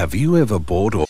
Have you ever bought or...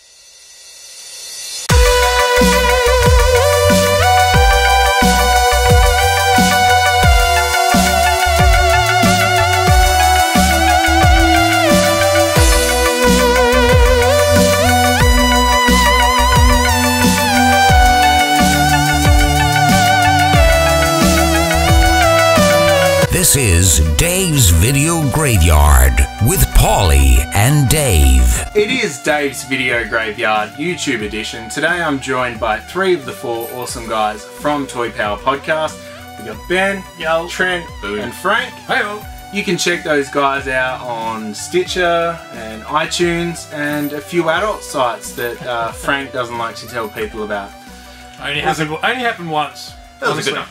This is Dave's Video Graveyard with Paulie and Dave. It is Dave's Video Graveyard YouTube edition. Today I'm joined by three of the four awesome guys from Toy Power Podcast. We've got Ben, Yal, Trent, and Frank. Hey-o. You can check those guys out on Stitcher and iTunes and a few adult sites that Frank doesn't like to tell people about. Only happened once. That was a good one.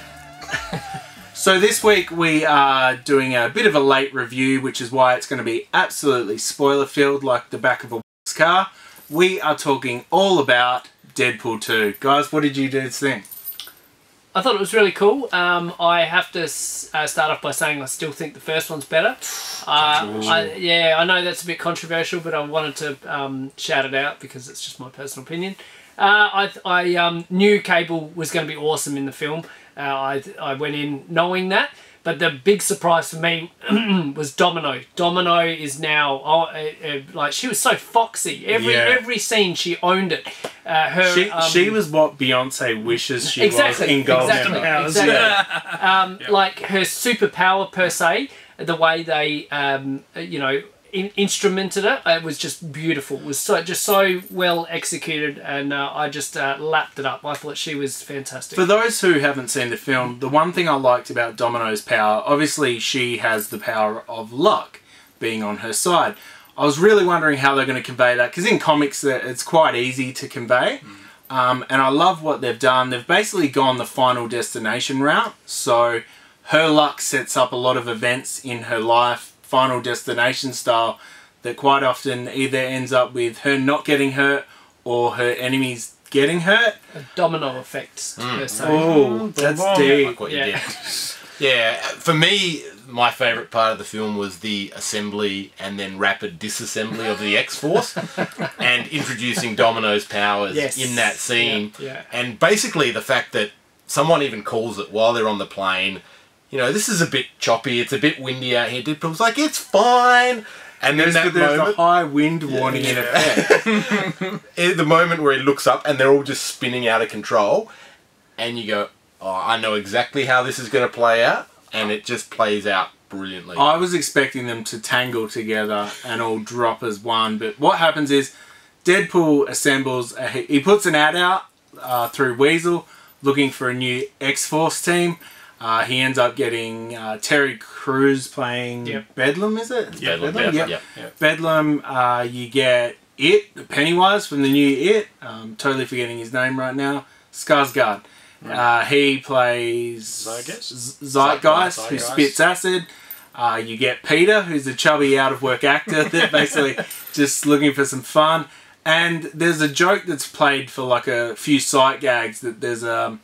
So this week we are doing a bit of a late review, which is why it's going to be absolutely spoiler-filled like the back of a car. We are talking all about Deadpool 2. Guys, what did you dudes think? I thought it was really cool. I have to start off by saying I still think the first one's better. I know that's a bit controversial, but I wanted to shout it out because it's just my personal opinion. I knew Cable was going to be awesome in the film. I went in knowing that, but the big surprise for me was Domino. Domino is now like, she was so foxy. Every scene she owned it. She was what Beyonce wishes she was in Golden Hours. Exactly. Like her superpower per se, the way they instrumented it was just beautiful. It was so well executed, and I just lapped it up. I thought she was fantastic. For those who haven't seen the film, the one thing I liked about Domino's power, obviously she has the power of luck being on her side. I was really wondering how they're going to convey that, because in comics it's quite easy to convey. And I love what they've done. They've basically gone the Final Destination route. So her luck sets up a lot of events in her life, Final Destination style, that quite often either ends up with her not getting hurt or her enemies getting hurt. A domino effect. Oh, that's deep. Yeah, for me, my favourite part of the film was the assembly and then rapid disassembly of the X-Force and introducing Domino's powers in that scene. Yeah. And basically the fact that someone even calls it while they're on the plane, you know, this is a bit choppy, it's a bit windy out here. Deadpool's like, it's fine. And then there's a high wind warning in effect. The moment where he looks up and they're all just spinning out of control. And you go, oh, I know exactly how this is going to play out. And it just plays out brilliantly. I was expecting them to tangle together and all drop as one. But what happens is Deadpool assembles, he puts an ad out through Weasel looking for a new X-Force team. He ends up getting Terry Crews playing Bedlam, is it? It's Bedlam. Yep. Bedlam, you get Pennywise from the new It. I'm totally forgetting his name right now. Skarsgard. Right. He plays Zeitgeist, who spits acid. You get Peter, who's a chubby out-of-work actor that basically just looking for some fun. And there's a joke that's played for like a few sight gags that there's a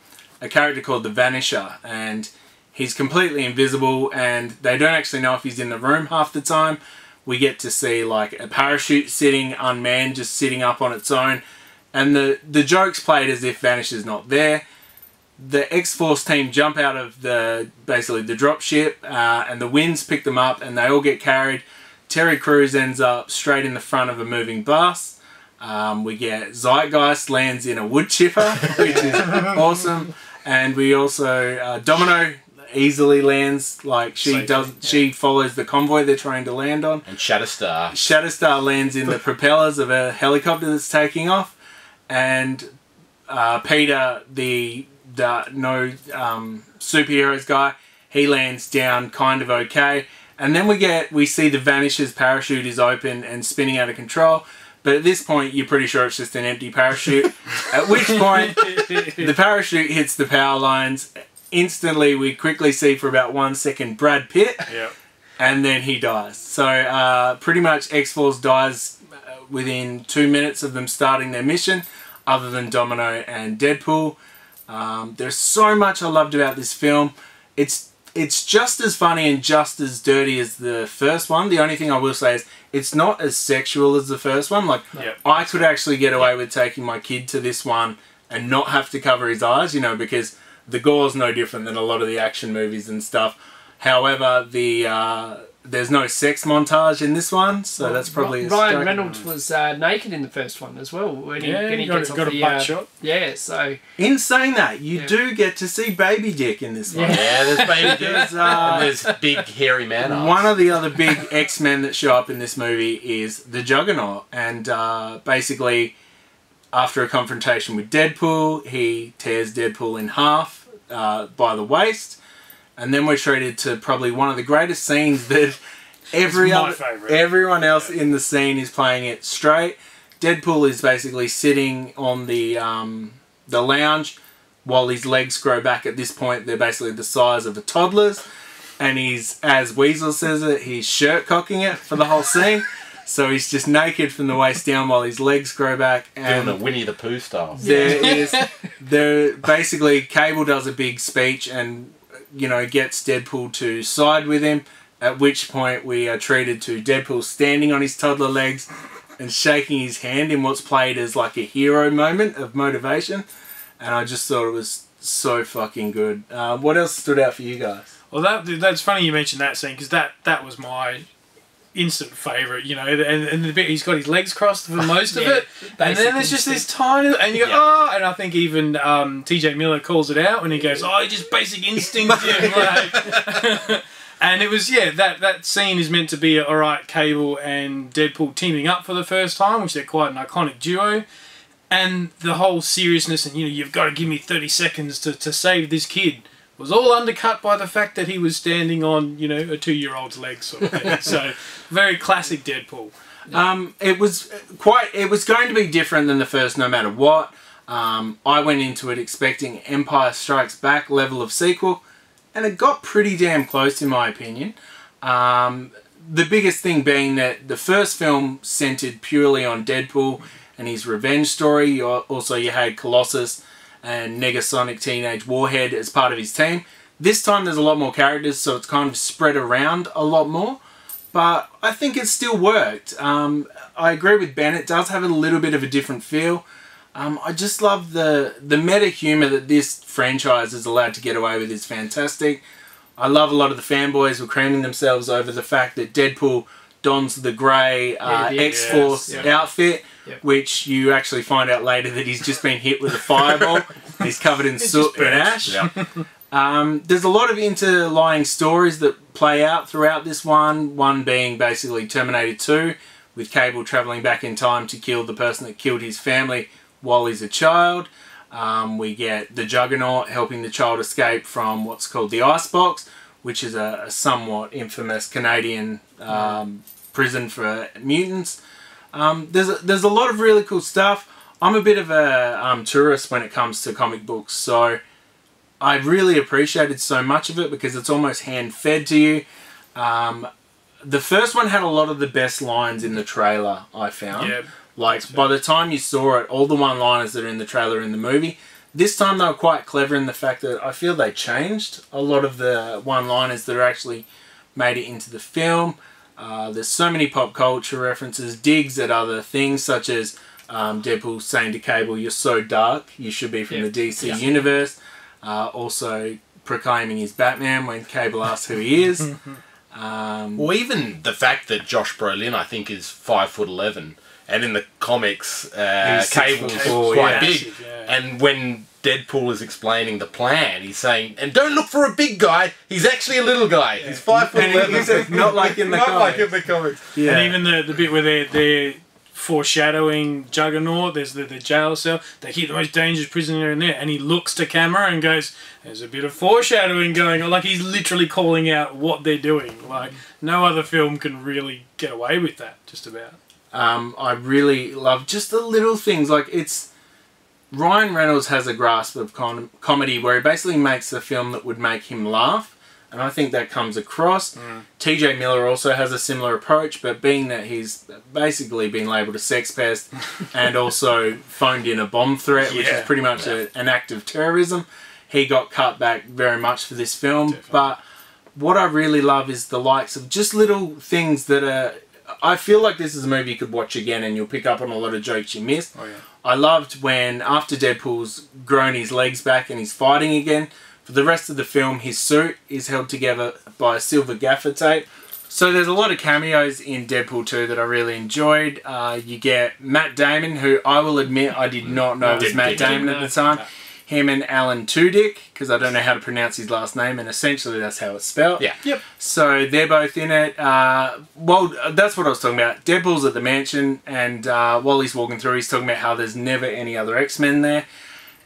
character called the Vanisher, and he's completely invisible and they don't actually know if he's in the room half the time. We get to see like a parachute sitting unmanned, just sitting up on its own, and the joke's played as if Vanisher's not there. The X-Force team jump out of basically the dropship, and the winds pick them up and they all get carried. Terry Crews ends up straight in the front of a moving bus. We get Zeitgeist lands in a wood chipper, which is awesome. And we also, Domino easily lands, like she follows the convoy they're trying to land on. And Shatterstar lands in the propellers of a helicopter that's taking off. And Peter, the superheroes guy, he lands down kind of okay. And then we see the Vanisher's parachute is open and spinning out of control. But at this point, you're pretty sure it's just an empty parachute. At which point, the parachute hits the power lines. Instantly, we quickly see for about 1 second Brad Pitt. Yep. And then he dies. So pretty much X-Force dies within 2 minutes of them starting their mission, other than Domino and Deadpool. There's so much I loved about this film. It's It's just as funny and just as dirty as the first one. The only thing I will say is it's not as sexual as the first one. Like, yep. I could actually get away with taking my kid to this one and not have to cover his eyes, you know, because the gore's no different than a lot of the action movies and stuff. However, the there's no sex montage in this one, so well, that's probably... Ryan Reynolds was naked in the first one as well. When he got a butt shot. Yeah, so... In saying that, you do get to see baby dick in this one. Yeah, there's baby dick. And there's big hairy man arms. One of the other big X-Men that show up in this movie is the Juggernaut. And basically, after a confrontation with Deadpool, he tears Deadpool in half by the waist. And then we're treated to probably one of the greatest scenes that everyone else in the scene is playing it straight. Deadpool is basically sitting on the lounge while his legs grow back. At this point, they're basically the size of a toddler's. And he's, as Weasel says it, he's shirt cocking it for the whole scene. So he's just naked from the waist down while his legs grow back. And doing the Winnie the Pooh style. Basically, Cable does a big speech and... you know, gets Deadpool to side with him, at which point we are treated to Deadpool standing on his toddler legs and shaking his hand in what's played as like a hero moment of motivation, and I just thought it was so fucking good. What else stood out for you guys? Well, that's funny you mentioned that scene, because that was my instant favourite, you know, and the bit he's got his legs crossed for most of it, and then there's just this tiny, and you go, oh, and I think even TJ Miller calls it out when he goes, oh, just basic instinct, like. And it was, yeah, that scene is meant to be, all right, Cable and Deadpool teaming up for the first time, which they're quite an iconic duo, and the whole seriousness, and, you know, you've got to give me 30 seconds to save this kid, was all undercut by the fact that he was standing on, you know, a 2-year-old's leg sort of thing. So, very classic Deadpool. It was going to be different than the first no matter what. I went into it expecting Empire Strikes Back level of sequel, and it got pretty damn close in my opinion. The biggest thing being that the first film centered purely on Deadpool and his revenge story. You also had Colossus and Negasonic Teenage Warhead as part of his team. This time there's a lot more characters, so it's kind of spread around a lot more. But I think it still worked. I agree with Ben, it does have a little bit of a different feel. I just love the meta humour that this franchise is allowed to get away with is fantastic. I love a lot of the fanboys were cramming themselves over the fact that Deadpool dons the grey X-Force outfit. Yep. Which you actually find out later that he's just been hit with a fireball. He's covered in soot and ash. Yep. There's a lot of interlying stories that play out throughout this one. One being basically Terminator 2, with Cable travelling back in time to kill the person that killed his family while he's a child. We get the Juggernaut helping the child escape from what's called the Icebox, which is a somewhat infamous Canadian prison for mutants. There's a lot of really cool stuff. I'm a bit of a tourist when it comes to comic books, so I really appreciated so much of it because it's almost hand-fed to you. The first one had a lot of the best lines in the trailer, I found. Yep. Like, by the time you saw it, all the one-liners that are in the trailer are in the movie. This time they were quite clever in the fact that I feel they changed a lot of the one-liners that are actually made it into the film. There's so many pop culture references, digs at other things, such as Deadpool saying to Cable, "You're so dark, you should be from the DC universe." Also proclaiming he's Batman when Cable asks who he is. Well, even the fact that Josh Brolin, I think, is 5'11", and in the comics, Cable's quite big. And when Deadpool is explaining the plan, he's saying, and don't look for a big guy, he's actually a little guy. He's 5'11", not like in the comics. Yeah. And even the bit where they're foreshadowing Juggernaut, there's the jail cell, they keep the most dangerous prisoner in there, and he looks to camera and goes, there's a bit of foreshadowing going on. Like, he's literally calling out what they're doing. Like, no other film can really get away with that, just about. I really love just the little things. Like, it's... Ryan Reynolds has a grasp of comedy where he basically makes a film that would make him laugh, and I think that comes across. TJ Miller also has a similar approach, but being that he's basically been labelled a sex pest and also phoned in a bomb threat, which is pretty much an act of terrorism, he got cut back very much for this film. But what I really love is the likes of just little things that are... I feel like this is a movie you could watch again and you'll pick up on a lot of jokes you missed. Oh, yeah. I loved when, after Deadpool's grown his legs back and he's fighting again, for the rest of the film, his suit is held together by a silver gaffer tape. So there's a lot of cameos in Deadpool 2 that I really enjoyed. You get Matt Damon, who I will admit I did not know was Matt Damon at the time. Him and Alan Tudyk, because I don't know how to pronounce his last name, and essentially that's how it's spelled. Yeah. Yep. So they're both in it. Well, that's what I was talking about. Deadpool's at the mansion, and while he's walking through, he's talking about how there's never any other X-Men there.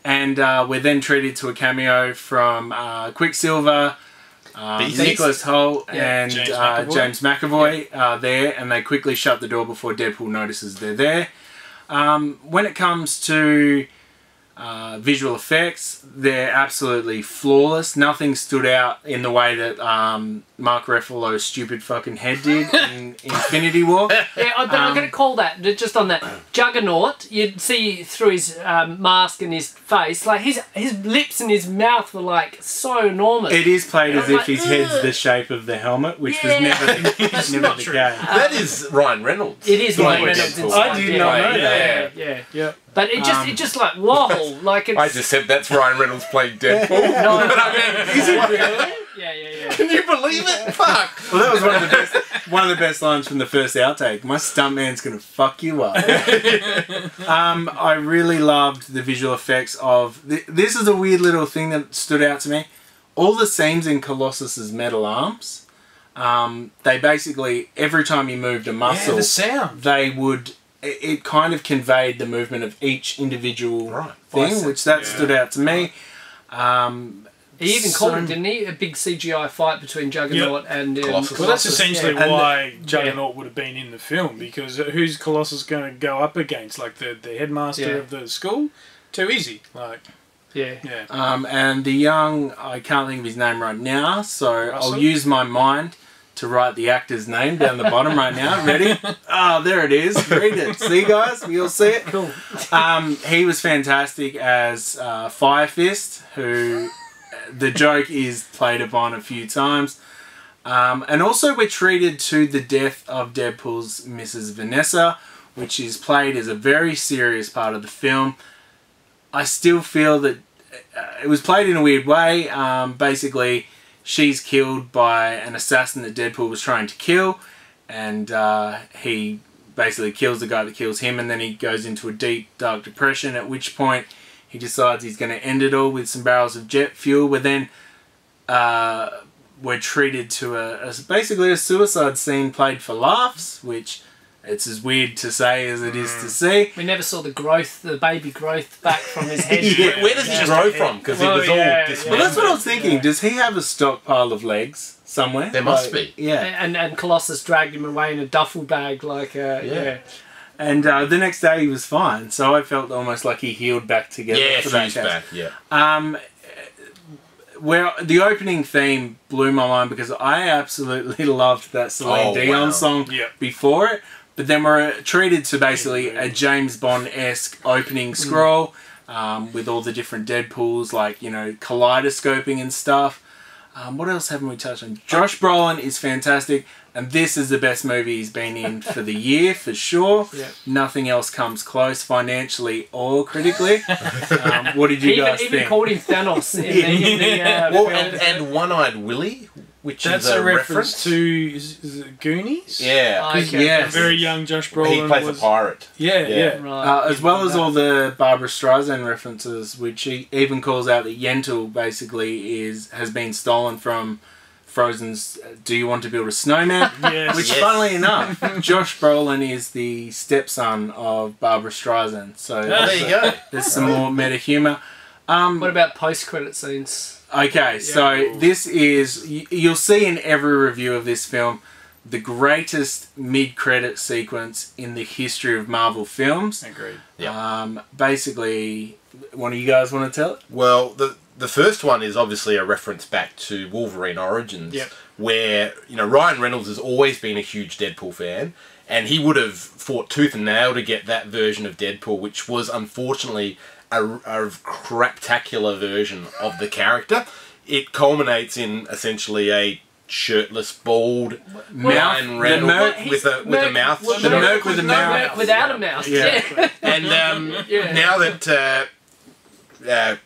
And we're then treated to a cameo from Quicksilver, Nicholas Hoult, and James McAvoy, there, and they quickly shut the door before Deadpool notices they're there. When it comes to... visual effects, they're absolutely flawless. Nothing stood out in the way that Mark Ruffalo's stupid fucking head did in Infinity War. Yeah, I'm going to call that, just on that, Juggernaut, you'd see through his mask and his face, like his lips and his mouth were like so enormous. It is played as if his head's the shape of the helmet, which was never the case. That is Ryan Reynolds. It is Ryan Reynolds. I did not know that. Yeah. But it just like, whoa, like it's... I just said that's Ryan Reynolds playing Deadpool. No, but I mean, is it really? Yeah. Can you believe it? Fuck. Well, that was one of the best lines from the first outtake. My stuntman's gonna fuck you up. I really loved the visual effects of... This is a weird little thing that stood out to me. All the seams in Colossus's metal arms, they basically, every time you moved a muscle... Yeah, the sound. They would... It kind of conveyed the movement of each individual thing, which stood out to me. He even called it, didn't he? A big CGI fight between Juggernaut and Colossus. Well, that's essentially why Juggernaut would have been in the film, because who's Colossus going to go up against? Like the headmaster of the school? Too easy. Like, yeah. And the young, I can't think of his name right now, so Russell? I'll use my mind to write the actor's name down the bottom right now. Ready? Oh, there it is. Read it. See, guys? We all see it? Cool. He was fantastic as Fire Fist, who the joke is played upon a few times. And also we're treated to the death of Deadpool's Mrs. Vanessa, which is played as a very serious part of the film. I still feel that it was played in a weird way. Basically... She's killed by an assassin that Deadpool was trying to kill, and he basically kills the guy that kills him, and then he goes into a deep, dark depression, at which point he decides he's going to end it all with some barrels of jet fuel. But then we're treated to basically a suicide scene played for laughs, which... It's as weird to say as it is to see. We never saw the growth, the baby growth back from his head. Where does he grow from? Because it was all dismembered. Well, that's what I was thinking. Yeah. Does he have a stockpile of legs somewhere? There must be. Yeah. And Colossus dragged him away in a duffel bag like... And the next day he was fine. So I felt almost like he healed back together. Yeah, he's back, Well, the opening theme blew my mind because I absolutely loved that Celine Dion song before it. But then we're treated to basically a James Bond-esque opening scroll with all the different Deadpools, like, you know, kaleidoscoping and stuff. What else haven't we touched on? Josh Brolin is fantastic, and this is the best movie he's been in for the year, for sure. Yep. Nothing else comes close, financially or critically. What did you guys think? He even called him Thanos. And One-Eyed Willy... Which is a reference to is it Goonies? Yeah. Okay. Yeah. Very young Josh Brolin. He plays a pirate. Yeah. Right. As well as all the Barbara Streisand references, which he even calls out that Yentl basically has been stolen from Frozen's Do You Want to Build a Snowman? Which, funnily enough, Josh Brolin is the stepson of Barbara Streisand. So there you go. There's some more meta humour. What about post-credit scenes? Okay, so this is... You'll see in every review of this film the greatest mid-credit sequence in the history of Marvel films. Agreed. Yeah. Basically, one of you guys want to tell it? Well, the first one is obviously a reference back to Wolverine Origins, where, you know, Ryan Reynolds has always been a huge Deadpool fan, and he would have fought tooth and nail to get that version of Deadpool, which was unfortunately... A craptacular version of the character. It culminates in essentially a shirtless, bald Ryan Reynolds with a mouth without a mouth. Yeah, yeah. And now that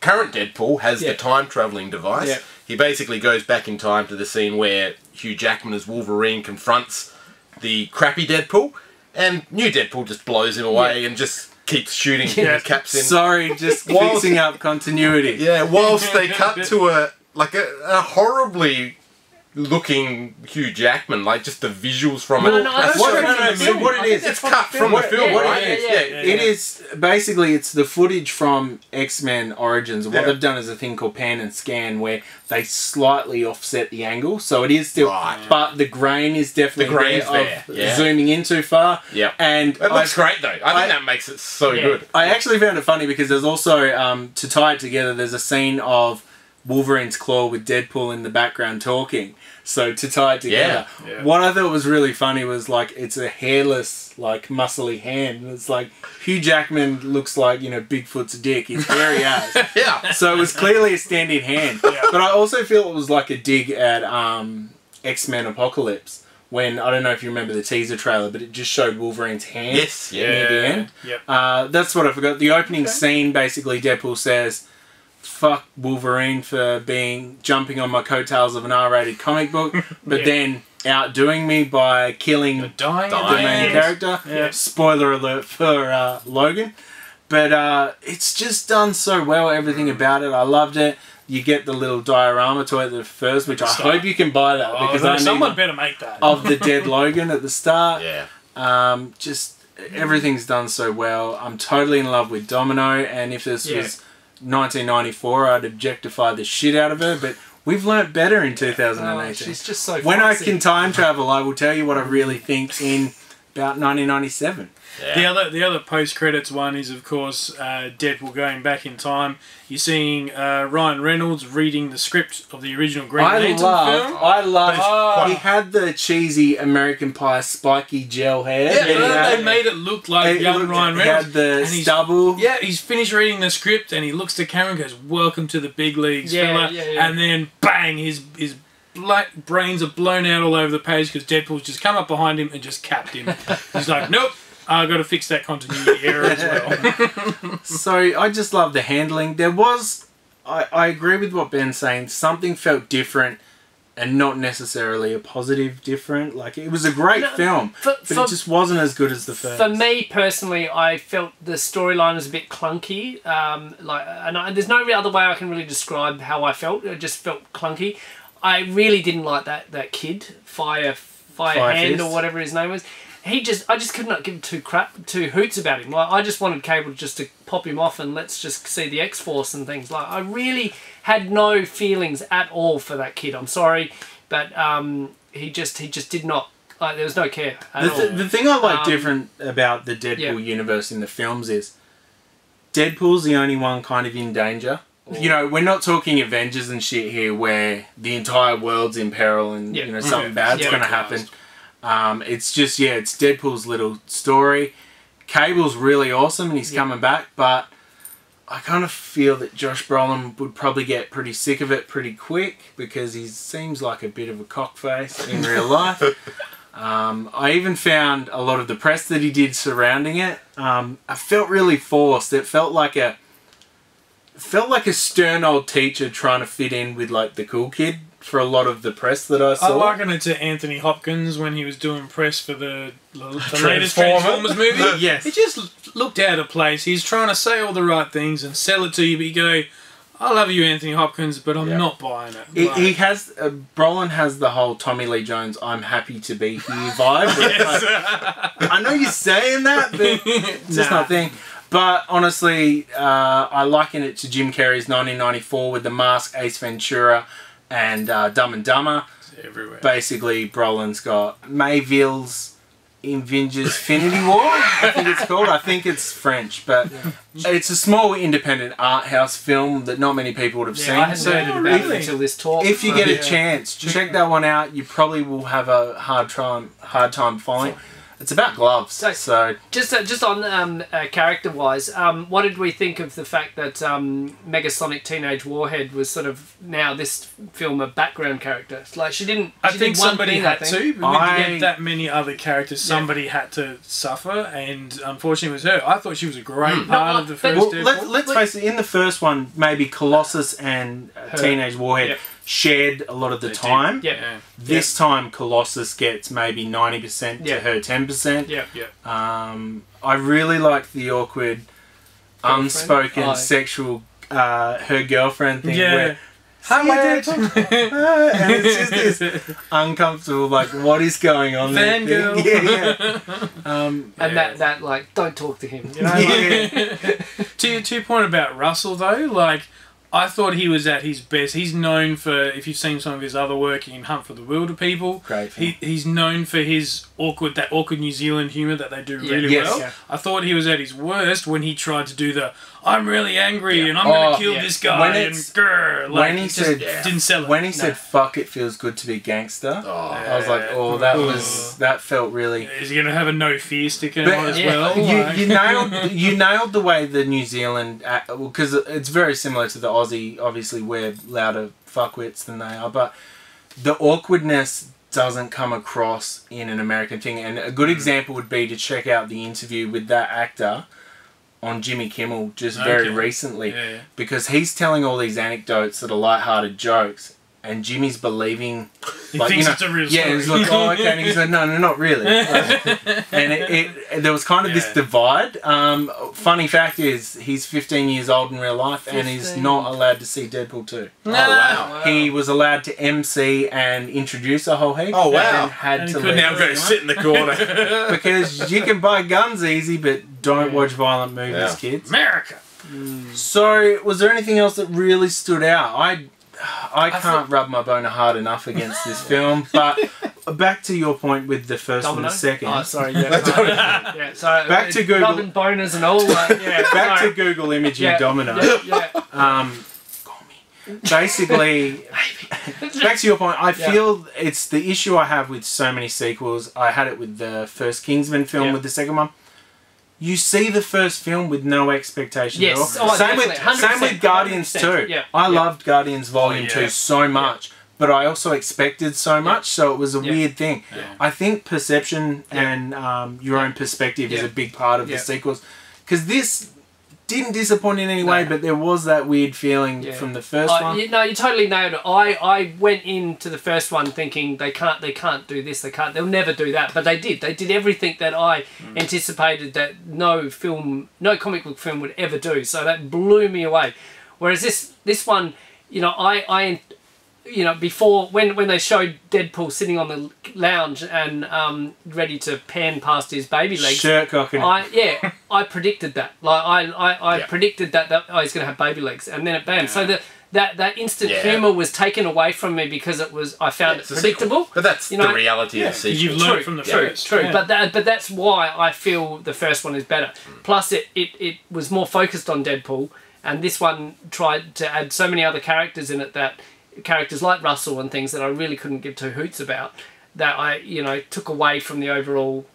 current Deadpool has the time traveling device, he basically goes back in time to the scene where Hugh Jackman as Wolverine confronts the crappy Deadpool, and new Deadpool just blows him away and just keeps shooting caps in. Sorry, just fixing up continuity. Yeah, whilst they cut to a horribly looking Hugh Jackman, like just the visuals from it is basically it's the footage from X-Men Origins. What they've done is a thing called pan and scan, where they slightly offset the angle, so it is still but the grain is definitely there. Zooming in too far. Yeah, and it looks great though. I think that makes it so good. I actually found it funny because there's also to tie it together, there's a scene of Wolverine's claw with Deadpool in the background talking. So to tie it together, what I thought was really funny was like it's a hairless, like muscly hand. It's like Hugh Jackman looks like, you know, Bigfoot's dick. He's very ass. So it was clearly a stand-in hand. But I also feel it was like a dig at X-Men Apocalypse, when I don't know if you remember the teaser trailer, but it just showed Wolverine's hand near the end. That's what I forgot. The opening scene, basically Deadpool says, "Fuck Wolverine for jumping on my coattails of an R-rated comic book, but then outdoing me by killing the main character." Spoiler alert for Logan. But it's just done so well, everything about it. I loved it. You get the little diorama toy at the first, which I hope you can buy that, because I someone better make that of the dead Logan at the start. Just everything's done so well. I'm totally in love with Domino, and if this was 1994, I'd objectify the shit out of her, but we've learnt better in 2018. She's just so fancy. When I can time travel, I will tell you what I really think in about 1997. The other post-credits one is, of course, Deadpool going back in time. You're seeing Ryan Reynolds reading the script of the original Green Lantern film. He had the cheesy American Pie spiky gel hair. They made it look like young Ryan Reynolds. He had the stubble. Yeah, he's finished reading the script and he looks to camera and goes, "Welcome to the big leagues, fella." And then, bang, his brains are blown out all over the page because Deadpool's just come up behind him and just capped him. He's like, "Nope. I've got to fix that continuity error as well." So I just love the handling. There was, I agree with what Ben's saying, something felt different and not necessarily a positive different. Like, it was a great film, but it just wasn't as good as the first. For me personally, I felt the storyline was a bit clunky. There's no other way I can really describe how I felt. It just felt clunky. I really didn't like that kid, Firehand or whatever his name was. I just could not give two hoots about him. Like, I just wanted Cable just to pop him off and let's just see the X-Force and things. Like, I really had no feelings at all for that kid. I'm sorry, but he just did not. Like, there was no care at all. The thing I like different about the Deadpool universe in the films is Deadpool's the only one kind of in danger. You know, we're not talking Avengers and shit here, where the entire world's in peril and you know something bad's going to happen. It's just, it's Deadpool's little story. Cable's really awesome and he's coming back, but I kind of feel that Josh Brolin would probably get pretty sick of it pretty quick, because he seems like a bit of a cockface in real life. I even found a lot of the press that he did surrounding it, I felt really forced. It felt like a stern old teacher trying to fit in with, like, the cool kid. For a lot of the press that I saw. I liken it to Anthony Hopkins when he was doing press for the latest Transformers movie. He just looked out of place. He's trying to say all the right things and sell it to you, but you go, "I love you, Anthony Hopkins, but I'm not buying it." He has Brolin has the whole Tommy Lee Jones "I'm happy to be here" vibe. I know you're saying that, but it's just not a thing. But honestly, I liken it to Jim Carrey's 1994 with The Mask, Ace Ventura, and Dumb and Dumber. It's everywhere. Basically, Brolin's got Mayville's Infinity War. I think it's called. I think it's French, but it's a small independent art house film that not many people would have seen. I hadn't heard about it until this talk. If you get a chance, check that one out. You probably will have a hard time following. It's about gloves. So just on character wise, what did we think of the fact that Megasonic Teenage Warhead was sort of now this film a background character? Like she didn't. I think somebody had to. With that many other characters, somebody had to suffer, and unfortunately, it was her. I thought she was a great part of the first. Well, let's face it. In the first one, maybe Colossus and Teenage Warhead. Yep. Shared a lot of the time. Yeah. This time Colossus gets maybe 90% to her 10%. I really like the awkward, unspoken sexual her girlfriend thing. Where, how am I doing? And it's just this uncomfortable, like, what is going on there? Fangirl. And that like, don't talk to him. You know, to your point about Russell though, like. I thought he was at his best. He's known for, if you've seen some of his other work in Hunt for the Wilder People, he's known for his awkward New Zealand humour that they do really well. I thought he was at his worst when he tried to do the, I'm really angry and I'm going to kill this guy. When he said, fuck, it feels good to be gangster, I was like, oh, that felt really... Is he going to have a no fear sticker as well? You nailed the way the New Zealand, because it's very similar to the Aussie, obviously we're louder fuckwits than they are, but the awkwardness doesn't come across in an American thing. And a good example would be to check out the interview with that actor on Jimmy Kimmel just very recently, because he's telling all these anecdotes that are lighthearted jokes, and Jimmy's believing, like, he thinks it's a real story. Yeah, he's like, oh, okay, and he's like, no, no, not really. And there was kind of this divide. Funny fact is, he's 15 years old in real life, and he's not allowed to see Deadpool 2. No. Oh, wow. He was allowed to MC and introduce a whole heap. Oh, wow. And had to leave. Now go sit in the corner. Because you can buy guns easy, but don't watch violent movies, kids. America! Mm. So, was there anything else that really stood out? I can't rub my boner hard enough against this film, but back to your point with the first and the second. Oh, sorry. Back to Google. Rubbing boners and all that. Back to Google imaging Domino. Call me. Basically, back to your point, I feel it's the issue I have with so many sequels. I had it with the first Kingsman film, with the second one. You see the first film with no expectation at all. Same with Guardians 2. Yeah. I loved Guardians Volume 2 so much, but I also expected so much, so it was a weird thing. Yeah. I think perception and your own perspective is a big part of the sequels, because this didn't disappoint in any way, but there was that weird feeling from the first one. No, you totally nailed it. I went into the first one thinking they can't do this, they'll never do that, but they did. They did everything that I anticipated that no comic book film would ever do. So that blew me away. Whereas this one, you know, I before when they showed Deadpool sitting on the lounge and ready to pan past his baby legs, shirt cocking. I predicted that. Like I predicted that he's going to have baby legs, and then it bam. Yeah. So that instant humour was taken away from me because it was I found it predictable. But that's the reality of the sequel. You've learned from the first. True. But that's why I feel the first one is better. Plus it was more focused on Deadpool, and this one tried to add so many other characters in it that. Characters like Russell and things that I really couldn't give two hoots about, that I took away from the overall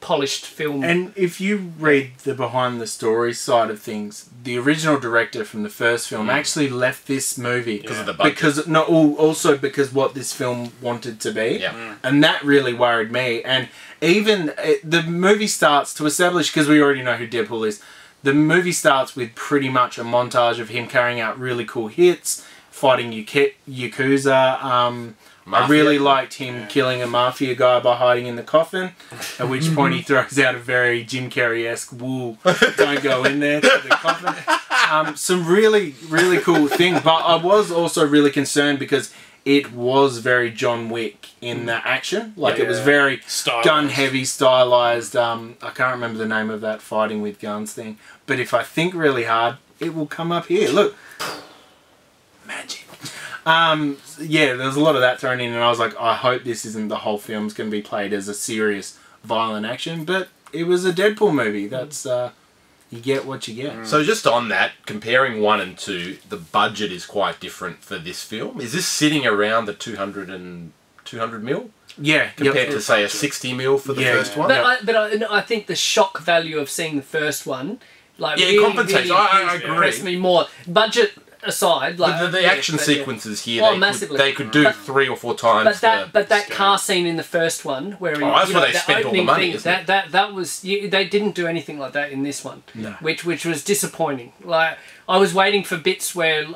polished film. And if you read the behind the story side of things, the original director from the first film actually left this movie because of the budget. Also because what this film wanted to be, and that really worried me. And even the movie starts to establish, because we already know who Deadpool is. The movie starts with pretty much a montage of him carrying out really cool hits. Fighting Yakuza. I really liked him killing a mafia guy by hiding in the coffin, at which point he throws out a very Jim Carrey-esque "Woo, don't go in there" to the coffin. Some really, really cool thing. But I was also really concerned because it was very John Wick in the action. Like, it was very gun-heavy, stylized. I can't remember the name of that fighting with guns thing. But if I think really hard, it will come up here. Look. Magic. There's a lot of that thrown in, and I was like, I hope this isn't the whole film's going to be played as a serious, violent action, but it was a Deadpool movie. That's, you get what you get. So just on that, comparing 1 and 2, the budget is quite different for this film. Is this sitting around the 200 mil? Yeah, compared to say a 60 mil for the first one. But I think the shock value of seeing the first one, like, it compensates. I agree. Impressed me more. Budget aside, like the action sequences here, they could do 3 or 4 times. But that car scene in the first one, where that's where they spent all the money. They didn't do anything like that in this one, which was disappointing. Like, I was waiting for bits where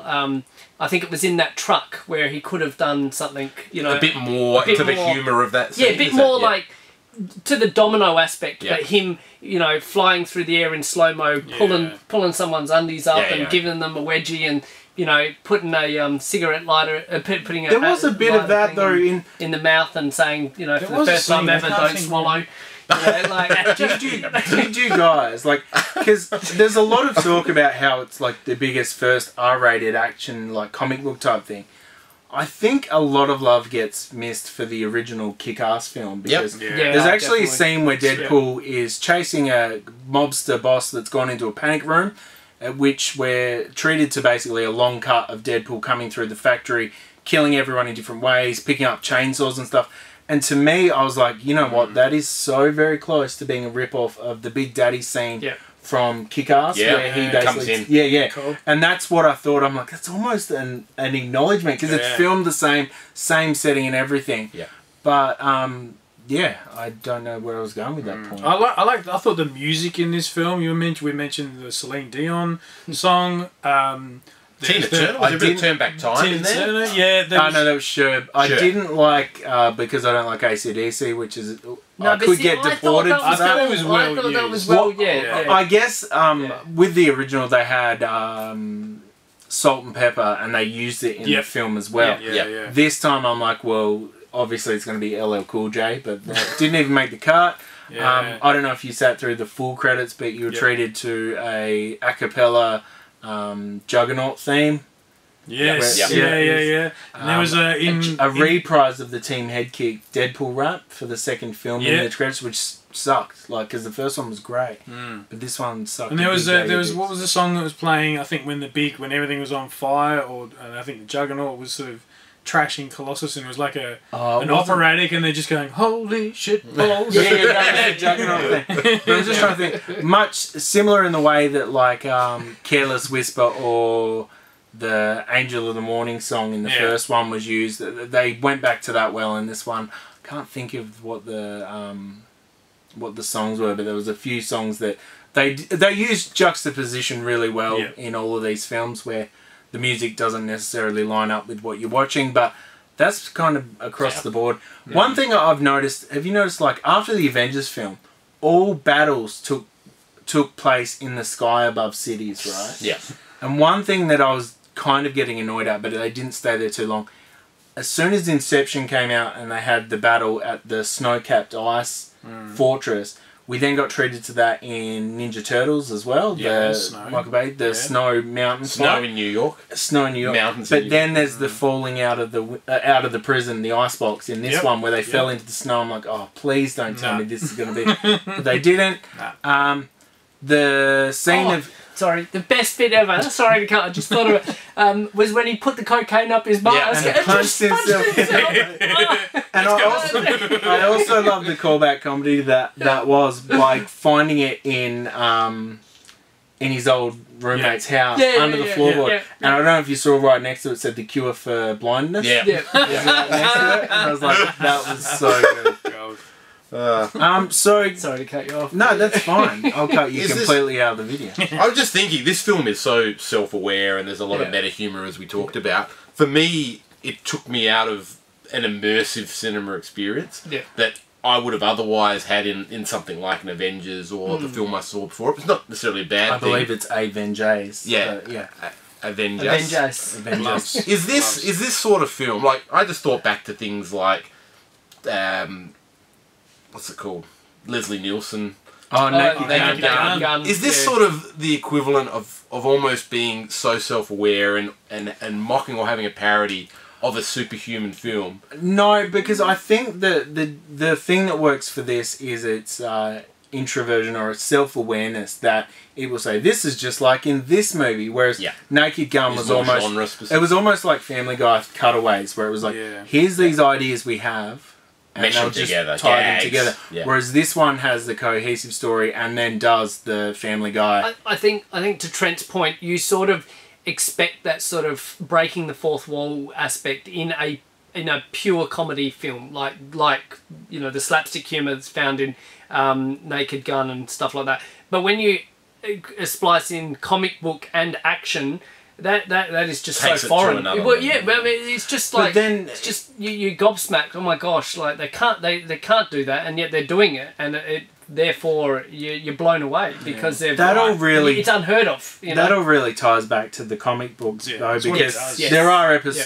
I think it was in that truck where he could have done something, you know, a bit more into the humour of that scene. Yeah, a bit more like to the domino aspect, but him, you know, flying through the air in slow-mo, pulling someone's undies up and giving them a wedgie, and, you know, putting a cigarette lighter, putting a there was a bit of that though in the mouth, and saying, you know, for the first time ever, don't swallow. You know, like, did you guys, like, because there's a lot of talk about how it's like the biggest first R-rated action, like, comic book type thing. I think a lot of love gets missed for the original Kick-Ass film, because there's actually a scene where Deadpool is chasing a mobster boss that's gone into a panic room, at which we're treated to basically a long cut of Deadpool coming through the factory, killing everyone in different ways, picking up chainsaws and stuff. And to me, I was like, you know what? That is so very close to being a rip-off of the Big Daddy scene from Kick-Ass, where he basically comes in. Cool. And that's what I thought. I'm like, that's almost an acknowledgement, because it's filmed the same setting and everything. Yeah. But yeah, I don't know where I was going with that point. I thought the music in this film. We mentioned the Celine Dion song. Tina Turner? Was there a bit of Turn Back Time in there? Turner, yeah. There was, that was Sherb. I didn't like, because I don't like AC/DC, which is... I could get deported for that. I thought that was well used. I guess with the original, they had Salt and Pepper, and they used it in the film as well. Yeah. This time, I'm like, well, obviously it's going to be LL Cool J, but that didn't even make the cut. Yeah. I don't know if you sat through the full credits, but you were treated to a cappella... Juggernaut theme. Yes. Yeah. And there was a reprise of the Team Headkick Deadpool rap for the second film in the credits, which sucked. Like, because the first one was great, but this one sucked. And there was what was the song that was playing? I think when everything was on fire, or I think Juggernaut was sort of trashing Colossus, and it was like an operatic, and they're just going, holy shit balls. Juggernaut thing. But I was just trying to think, much similar in the way that, like, Careless Whisper or the Angel of the Morning song in the first one was used. They went back to that well in this one. I can't think of what the songs were, but there was a few songs that they used juxtaposition really well in all of these films, where the music doesn't necessarily line up with what you're watching, but that's kind of across the board. Yeah. One thing I've noticed, have you noticed, like, after the Avengers film, all battles took place in the sky above cities, right? Yeah. And one thing that I was kind of getting annoyed at, but they didn't stay there too long, as soon as Inception came out and they had the battle at the snow-capped ice fortress, we then got treated to that in Ninja Turtles as well. Yeah, the snow. Michael Bay, the snow mountain. Snow in New York. Snow in New York. Mountains. But then there's the falling out of the prison, the icebox in this one, where they fell into the snow. I'm like, oh, please don't tell me this is going to be. But they didn't. The scene of... Sorry, the best bit ever. Sorry, I just thought of it. Was when he put the cocaine up his butt. And punched himself. And I also love the callback comedy that was, like, finding it in his old roommate's house under the floorboard. And I don't know if you saw, right next to it said the cure for blindness. Right next to it. And I was like, that was so good. Sorry to cut you off. No, that's fine. I'll cut you completely out of the video. I was just thinking, this film is so self-aware, and there's a lot of meta humor, as we talked about. For me, it took me out of an immersive cinema experience that I would have otherwise had in something like an Avengers or the film I saw before. It was not necessarily a bad thing. I believe it's Avengers. Yeah, Avengers. Is this sort of film, like, I just thought back to things like. What's it called? Leslie Nielsen. Oh, Naked Gun. Is this sort of the equivalent of almost being so self-aware and mocking or having a parody of a superhuman film? No, because I think the thing that works for this is its introversion, or its self-awareness, that it will say, this is just like in this movie, whereas Naked Gun was almost... It was almost like Family Guy cutaways, where it was like, here's these ideas we have. mesh them together, tie them together. Yeah. Whereas this one has the cohesive story and then does the Family Guy. I think to Trent's point, you sort of expect that sort of breaking the fourth wall aspect in a pure comedy film, like you know, the slapstick humour that's found in Naked Gun and stuff like that. But when you splice in comic book and action, that is just so foreign. Well, yeah, but I mean, it's just like, then it's just you gobsmacked. Oh my gosh, like they can't do that, and yet they're doing it, and it therefore you're blown away because they're it's unheard of. You know? That all really ties back to the comic books though, because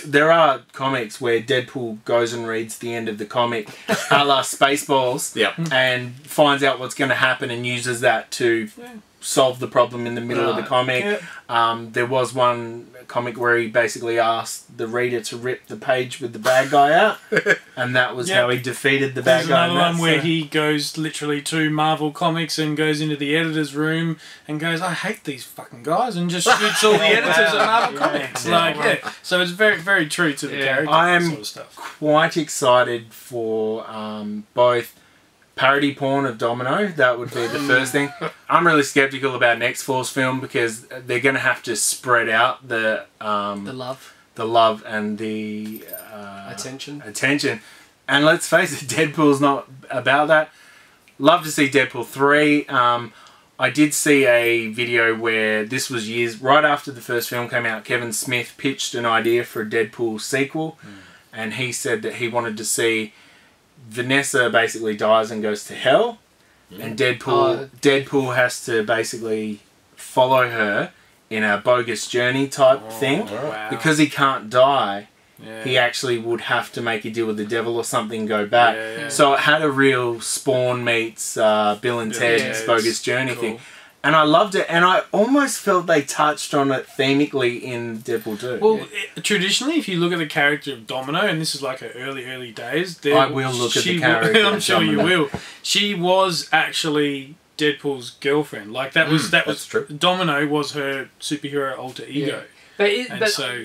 there are comics where Deadpool goes and reads the end of the comic, a la Spaceballs, and finds out what's going to happen and uses that to solve the problem in the middle of the comic. There was one comic where he basically asked the reader to rip the page with the bad guy out, and that was how he defeated the bad guy. There's another one where he goes literally to Marvel Comics and goes into the editor's room and goes, "I hate these fucking guys," and just shoots all the editors at Marvel Comics. So it's very, very true to the character. I am sort of stuff. Quite excited for both. Parody porn of Domino, that would be the first thing. I'm really sceptical about an X-Force film because they're going to have to spread out the love and the attention. And let's face it, Deadpool's not about that. Love to see Deadpool 3. I did see a video where this was years right after the first film came out. Kevin Smith pitched an idea for a Deadpool sequel, and he said that he wanted to see Vanessa basically dies and goes to hell, and Deadpool has to basically follow her in a bogus journey type thing. Wow. Because he can't die, he actually would have to make a deal with the devil or something, go back. So it had a real Spawn meets Bill and Ted's bogus journey thing. And I loved it, and I almost felt they touched on it themically in Deadpool 2. Well, traditionally, if you look at the character of Domino, and this is like her early days... I will look at the character I'm sure Domino. You will. She was actually Deadpool's girlfriend. Like, that was true. Domino was her superhero alter ego. Yeah. But it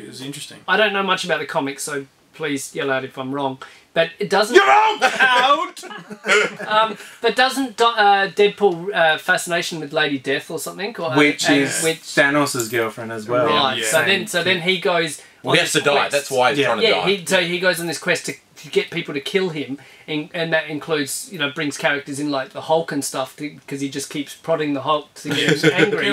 was interesting. I don't know much about the comics, so please yell out if I'm wrong. But it doesn't... You're out! But doesn't Deadpool fascination with Lady Death or something? Or, which is Thanos' girlfriend as well. Right, yeah. so then he goes... Well, he has to die, that's why he's trying to die. So he goes on this quest to get people to kill him, and that includes, you know, brings characters in like the Hulk and stuff, because he just keeps prodding the Hulk to get him angry.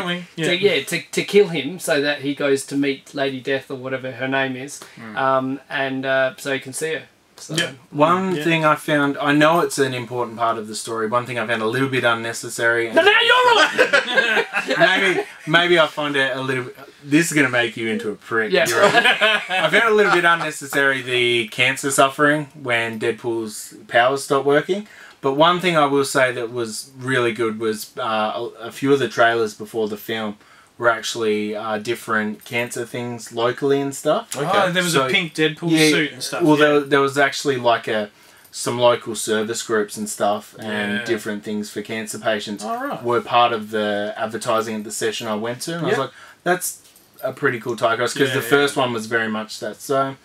To kill him so that he goes to meet Lady Death or whatever her name is, and so he can see her. So, One thing I found, I know it's an important part of the story, one thing I found a little bit unnecessary. And but now you're maybe I find it a little... This is going to make you into a prick. Yeah. You're right. I found a little bit unnecessary the cancer suffering when Deadpool's powers stop working. But one thing I will say that was really good was a few of the trailers before the film were actually different cancer things locally and stuff. Okay. Oh, there was a pink Deadpool suit and stuff. Well, there was actually like some local service groups and stuff, and different things for cancer patients were part of the advertising at the session I went to. And I was like, that's a pretty cool tie because the first one was very much that. So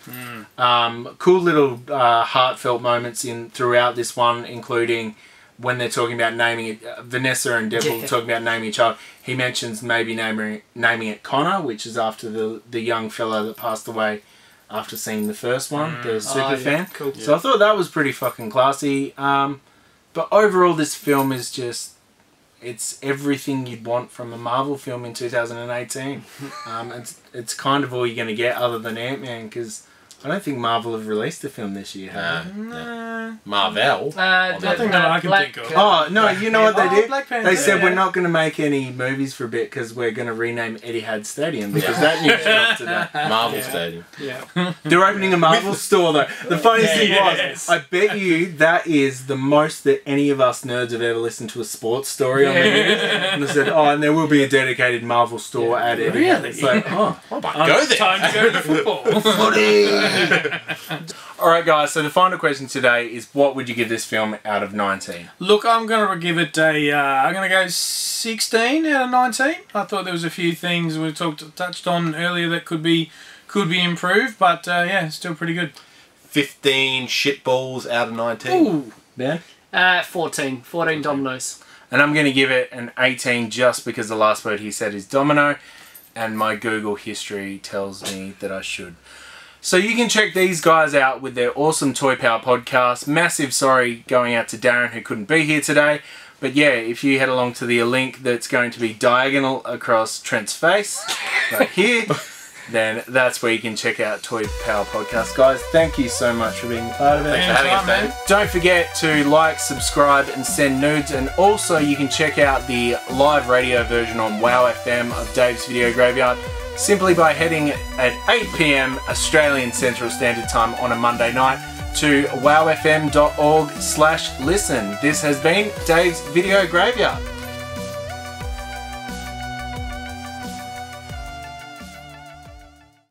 cool little heartfelt moments throughout this one, including... when they're talking about naming it, Vanessa and Deadpool talking about naming a child, he mentions maybe naming it Connor, which is after the young fellow that passed away after seeing the first one, the super fan. Cool. Yeah. So I thought that was pretty fucking classy. But overall, this film is just... It's everything you'd want from a Marvel film in 2018. It's kind of all you're going to get other than Ant-Man, because... I don't think Marvel have released a film this year. No. Marvel? Nothing that I can think of. Oh, no, you know what they did? Black Panther, they said we're not going to make any movies for a bit because we're going to rename Etihad Stadium because that news dropped today. Marvel Stadium. Yeah. They're opening a Marvel store, though. The funniest thing was, I bet you that is the most that any of us nerds have ever listened to a sports story on the news. And they said, and there will be a dedicated Marvel store at Etihad. Really? It's like, go there. Time to go to football. Footy! Alright guys, so the final question today is, what would you give this film out of 19? Look, I'm going to give it a... I'm going to go 16 out of 19. I thought there was a few things we touched on earlier that could be improved, but yeah, still pretty good. 15 shitballs out of 19. Ooh. Ben? 14. 14 dominoes. And I'm going to give it an 18 just because the last word he said is domino. And my Google history tells me that I should. So you can check these guys out with their awesome Toy Power podcast. Massive sorry going out to Darren who couldn't be here today. But yeah, if you head along to the link that's going to be diagonal across Trent's face, right here, then that's where you can check out Toy Power Podcast. Guys, thank you so much for being part of it. Thanks for having us, man. Don't forget to like, subscribe, and send nudes. And also, you can check out the live radio version on Wow FM of Dave's Video Graveyard simply by heading at 8 PM Australian Central Standard Time on a Monday night to wowfm.org/listen. This has been Dave's Video Graveyard.